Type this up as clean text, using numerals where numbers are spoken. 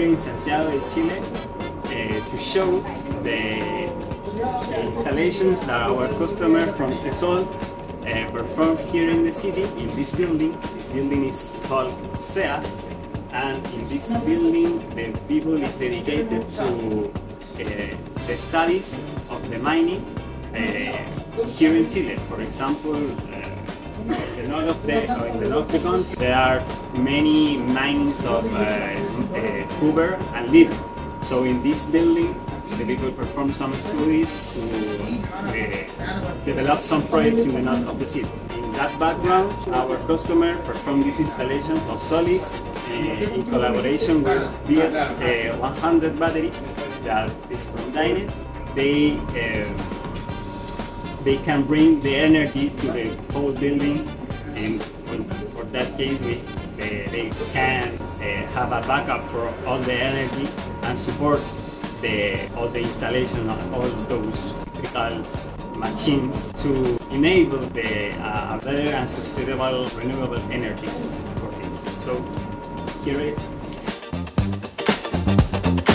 here in Santiago in Chile to show the installations that our customer from Esol performed here in the city, in this building. This building is called SEA, and in this building the people is dedicated to the studies of the mining here in Chile. For example, in the north of the country there are many minings of copper and lead. So in this building the people perform some studies to develop some projects in the north of the city. In that background, our customer performed this installation of Solis in collaboration with BS100 battery that is from Dyness. They can bring the energy to the whole building, and for that case they can have a backup for all the energy and support all the installation of all those critical machines to enable the better and sustainable renewable energies for this. So here it is.